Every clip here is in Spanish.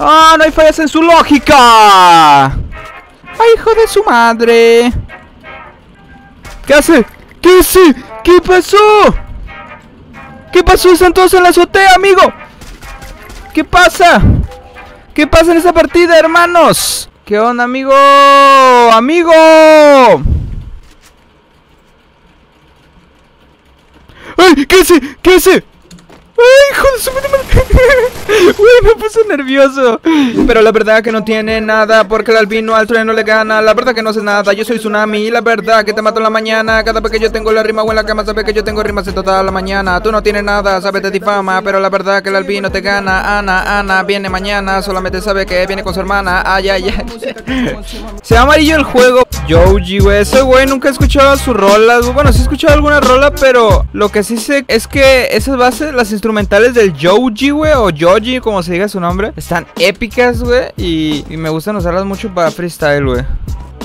¡Ah, no hay fallas en su lógica! ¡Ay, hijo de su madre! ¿Qué hace? ¿Qué hace? ¿Qué pasó? ¿Qué pasó? Están todos en la azotea, amigo. ¿Qué pasa? ¿Qué pasa en esta partida, hermanos? ¿Qué onda, amigo? ¡Amigo! ¡Ay! ¿Qué hace? ¿Qué hace? ¡Ay, hijo de su madre! Güey, me puse nervioso. Pero la verdad que no tiene nada, porque el albino al trueno le gana. La verdad que no sé nada, yo soy Tsunami. Y la verdad que te mato en la mañana. Cada vez que yo tengo la rima o en la cama, sabes que yo tengo rimas en toda la mañana. Tú no tienes nada, sabes, te difama. Pero la verdad que el albino te gana. Ana, Ana, viene mañana. Solamente sabe que viene con su hermana. Ay, ay, ay. Se llama amarillo el juego. Joji, güey, ese güey nunca he escuchado sus rolas. Bueno, sí he escuchado alguna rola, pero lo que sí sé es que esas bases, las instrumentales del Joji, güey, o Joji, como se diga su nombre, están épicas, güey, y me gustan usarlas mucho para freestyle, güey.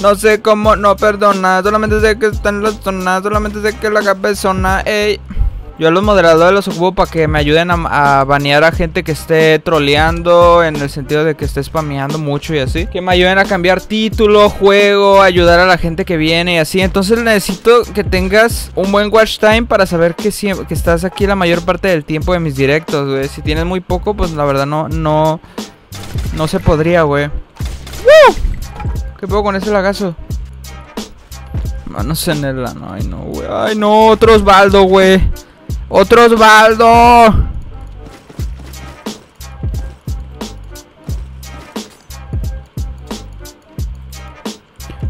No sé cómo, no, perdona, solamente sé que están las zonas, solamente sé que la cabezona, ey. Yo a los moderadores los ocupo para que me ayuden a banear a gente que esté troleando, en el sentido de que esté spameando mucho y así. Que me ayuden a cambiar título, juego, ayudar a la gente que viene y así. Entonces necesito que tengas un buen watch time para saber que, que estás aquí la mayor parte del tiempo de mis directos, güey. Si tienes muy poco, pues la verdad no se podría, güey. ¡Woo! ¿Qué puedo con ese lagazo? Manos en el ano, ay no, güey. Ay no, otro Osvaldo, güey. ¡Otro Osvaldo!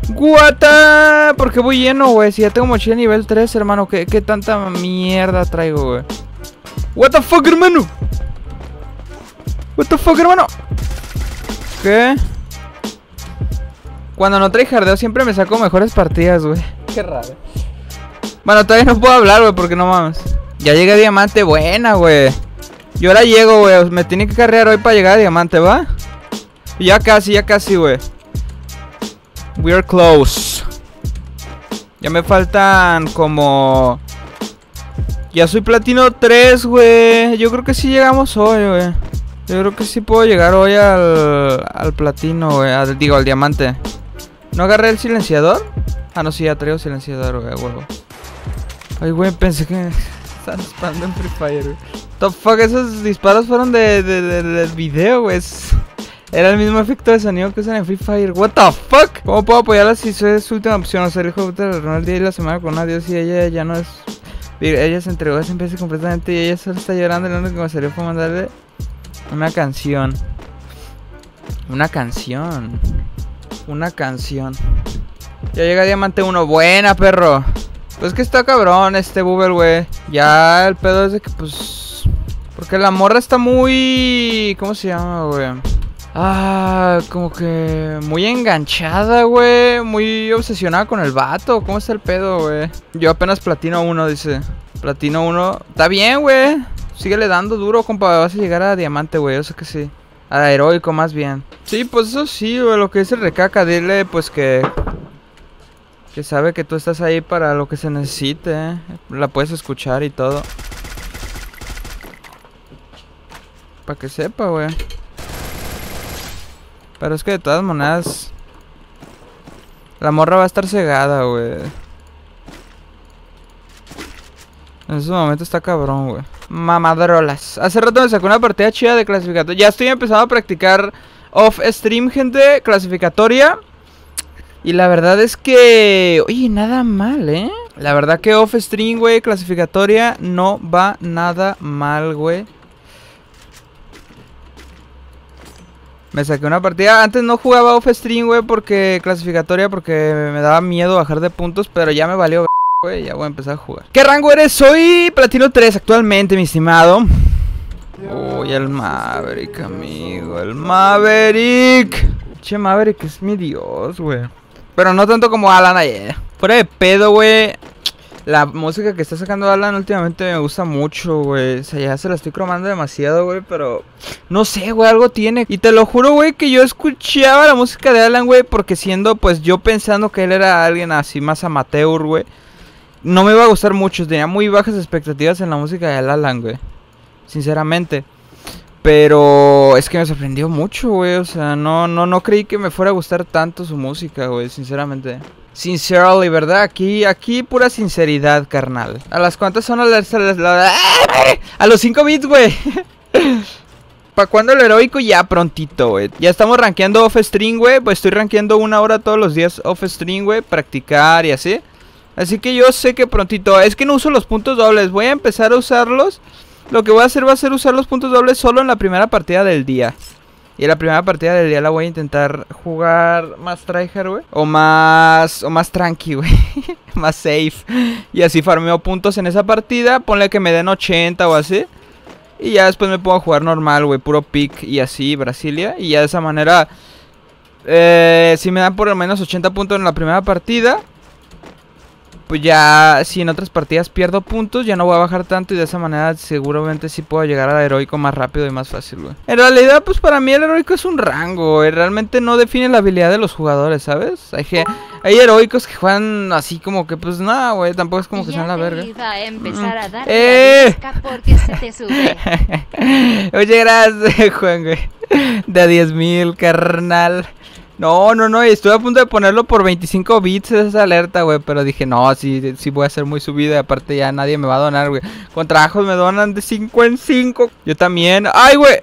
¡Guata! ¿Por qué voy lleno, güey? Si ya tengo mochila nivel 3, hermano. ¿Qué tanta mierda traigo, güey? ¡What the fuck, hermano! ¡What the fuck, hermano! ¿Qué? Cuando no trae jardeo siempre me saco mejores partidas, güey. Qué raro. Bueno, todavía no puedo hablar, güey, porque no mames. Ya llegué a diamante, buena, güey. Yo ahora llego, güey. Me tiene que carrear hoy para llegar a diamante, ¿va? Ya casi, güey. We are close. Ya me faltan como... Ya soy platino 3, güey. Yo creo que sí llegamos hoy, güey. Yo creo que sí puedo llegar hoy al platino, güey. Digo, al diamante. ¿No agarré el silenciador? Ah, no, sí, ya traigo silenciador, güey, huevo. Ay, güey, pensé que... Están disparando en Free Fire, güey. The fuck, esos disparos fueron del video, güey. Era el mismo efecto de sonido que usan en Free Fire. What the fuck. ¿Cómo puedo apoyarla si soy su última opción? O sea, el hijo de Ronald día y la semana con adiós y ella ya no es... Ella se entregó a esa empresa completamente y ella solo está llorando. Lo único que me salió fue mandarle una canción. Una canción. Una canción. Ya llega Diamante 1. Buena, perro. Pues que está cabrón este Google, güey. Ya el pedo es de que, pues... Porque la morra está muy... ¿Cómo se llama, güey? Ah, como que... Muy enganchada, güey. Muy obsesionada con el vato. ¿Cómo está el pedo, güey? Yo apenas platino 1, dice. Platino 1. Está bien, güey. Síguele dando duro, compa. Vas a llegar a diamante, güey. Yo sé que sí. A heroico, más bien. Sí, pues eso sí, güey. Lo que dice el recaca. Dile, pues que... Que sabe que tú estás ahí para lo que se necesite, ¿eh? La puedes escuchar y todo. Para que sepa, güey. Pero es que de todas maneras... La morra va a estar cegada, güey. En ese momento está cabrón, güey. Mamadrolas. Hace rato me sacó una partida chida de clasificatoria. Ya estoy empezando a practicar off stream, gente. Clasificatoria. Y la verdad es que... Oye, nada mal, ¿eh? La verdad que off-stream, güey, clasificatoria, no va nada mal, güey. Me saqué una partida. Antes no jugaba off-stream, güey, porque... Clasificatoria, porque me daba miedo bajar de puntos, pero ya me valió, güey. Ya voy a empezar a jugar. ¿Qué rango eres? Soy platino 3 actualmente, mi estimado. Uy, el Maverick, amigo. El Maverick. Che, Maverick es mi dios, güey. Pero no tanto como Alan ayer. Fuera de pedo, güey. La música que está sacando Alan últimamente me gusta mucho, güey. O sea, ya se la estoy cromando demasiado, güey. Pero no sé, güey, algo tiene. Y te lo juro, güey, que yo escuchaba la música de Alan, güey. Porque siendo, pues, yo pensando que él era alguien así más amateur, güey. No me iba a gustar mucho. Tenía muy bajas expectativas en la música de Alan, güey. Sinceramente. Pero es que me sorprendió mucho, güey. O sea, no creí que me fuera a gustar tanto su música, güey, sinceramente. Sincerely, ¿verdad? Aquí pura sinceridad, carnal. ¿A las cuantas son a los 5 bits, güey? ¿Para cuándo lo heroico? Ya prontito, güey. Ya estamos rankeando off-stream, güey. Pues estoy rankeando 1 hora todos los días off-stream, güey. Practicar y así. Así que yo sé que prontito. Es que no uso los puntos dobles. Voy a empezar a usarlos. Lo que voy a hacer va a ser usar los puntos dobles solo en la primera partida del día. Y en la primera partida del día la voy a intentar jugar más tryhard, güey. O más tranqui, güey. Más safe. Y así farmeo puntos en esa partida. Ponle que me den 80 o así. Y ya después me puedo jugar normal, güey. Puro pick y así, Brasilia. Y ya de esa manera, si me dan por lo menos 80 puntos en la primera partida, pues ya si en otras partidas pierdo puntos, ya no voy a bajar tanto. Y de esa manera seguramente sí puedo llegar al heroico más rápido y más fácil, güey. En realidad, pues para mí el heroico es un rango, güey. Realmente no define la habilidad de los jugadores, ¿sabes? Hay heroicos que juegan así como que, pues nada, güey. Tampoco es como que sean la verga. Oye, gracias, Juan, güey. De a 10,000, carnal. No, estuve a punto de ponerlo por 25 bits esa alerta, güey, pero dije, no, sí voy a hacer muy subida, aparte ya nadie me va a donar, güey. Con trabajos me donan de 5 en 5. Yo también, ¡ay, güey!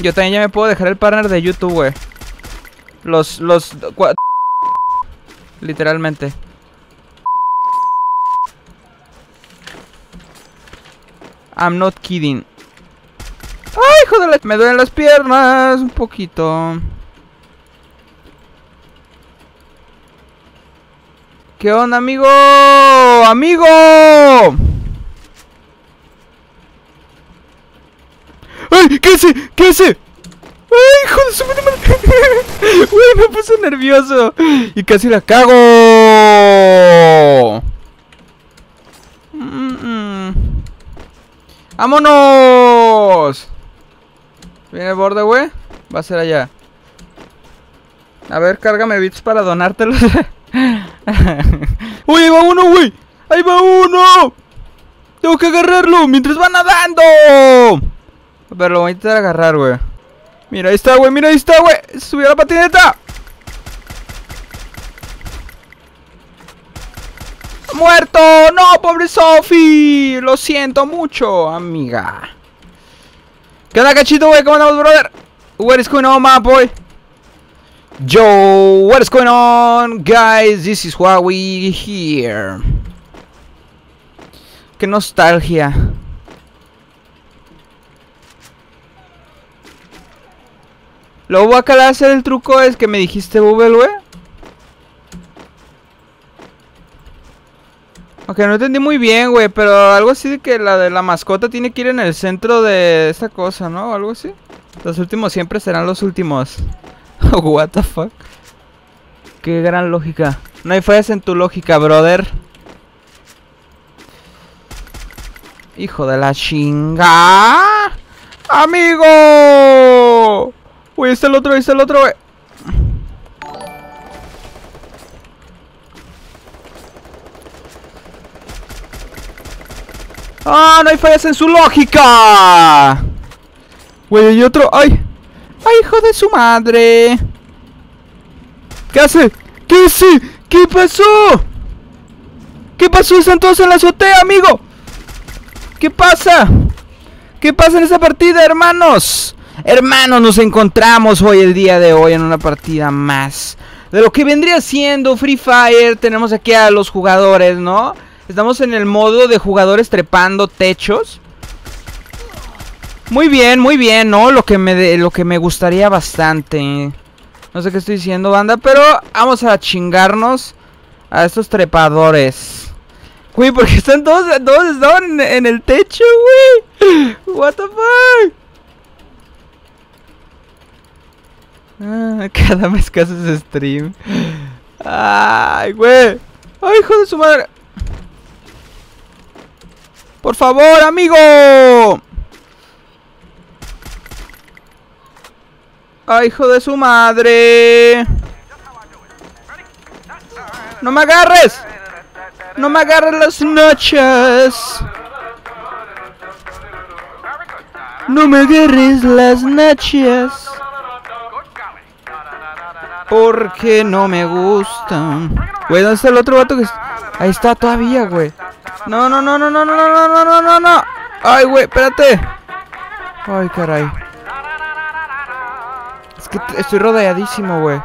Yo también ya me puedo dejar el partner de YouTube, güey. Literalmente. I'm not kidding. ¡Ay, joder! Me duelen las piernas un poquito. ¿Qué onda, amigo? ¡Amigo! ¡Ay! ¿Qué hace? ¿Qué hace? ¡Ay, joder! ¡Uy, me puse nervioso! Y casi la cago. ¡Vámonos! Viene el borde, güey. Va a ser allá. A ver, cárgame bits para donártelos. ¡Uy, ahí va uno, güey! ¡Ahí va uno! ¡Tengo que agarrarlo mientras va nadando! A ver, lo voy a intentar agarrar, güey. ¡Mira, ahí está, güey! ¡Mira, ahí está, güey! ¡Subió la patineta! ¡Muerto! ¡No, pobre Sophie! Lo siento mucho, amiga. ¿Qué onda, cachito, güey? ¿Cómo andamos, brother? What is going on, my boy? Yo, what is going on, guys? This is why we here. Qué nostalgia. Lo voy a calar a hacer el truco es que me dijiste, Google, güey. Ok, no entendí muy bien, güey, pero algo así de que la de la mascota tiene que ir en el centro de esta cosa, ¿no? Algo así. Los últimos siempre serán los últimos. What the fuck. Qué gran lógica. No hay fallas en tu lógica, brother. Hijo de la chinga. ¡Amigo! Uy, está el otro, güey. ¡Ah! ¡No hay fallas en su lógica! Güey, y otro... ¡Ay! ¡Ay, hijo de su madre! ¿Qué hace? ¿Qué hace? ¿Qué pasó? ¿Qué pasó? Están todos en la azotea, amigo. ¿Qué pasa? ¿Qué pasa en esta partida, hermanos? Hermanos, nos encontramos hoy, el día de hoy, en una partida más de lo que vendría siendo Free Fire. Tenemos aquí a los jugadores, ¿no? Estamos en el modo de jugadores trepando techos. Muy bien, ¿no? Lo que me gustaría bastante. No sé qué estoy diciendo, banda, pero vamos a chingarnos a estos trepadores. Güey, porque están todos estaban en el techo, güey. What the fuck. Ah, cada vez que haces stream. Ay, güey. Ay, hijo de su madre. ¡Por favor, amigo! ¡Ay, hijo de su madre! ¡No me agarres! ¡No me agarres las noches! No me agarres las nachas, porque no me gustan. Güey, ¿dónde está el otro vato que está? Ahí está todavía, güey. No, no, no, no, no, no, no, no, no, no, no. Ay, güey, espérate. Ay, caray. Es que estoy rodeadísimo, güey.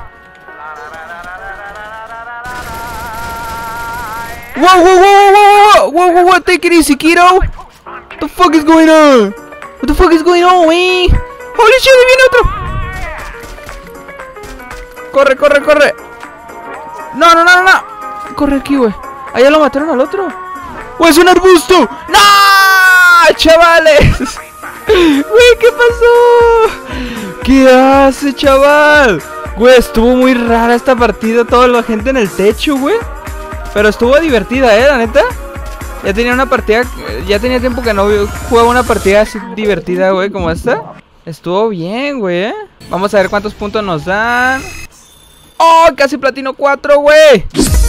Wow, wow, wow, wow, wow, wow, wow, take it easy, kiddo. What the fuck is going on? What the fuck is going on, wey? Holy shit, viene otro. Corre, corre, corre. No, no, no, no. Corre aquí, wey. Allá lo mataron al otro. Wey, es un arbusto. No, chavales. Wey, ¿qué pasó? ¿Qué hace, chaval? Wey, estuvo muy rara esta partida. Toda la gente en el techo, wey. Pero estuvo divertida, la neta. Ya tenía una partida, ya tenía tiempo que no jugaba una partida así divertida, güey, como esta. Estuvo bien, güey, Vamos a ver cuántos puntos nos dan. ¡Oh! Casi platino 4, güey.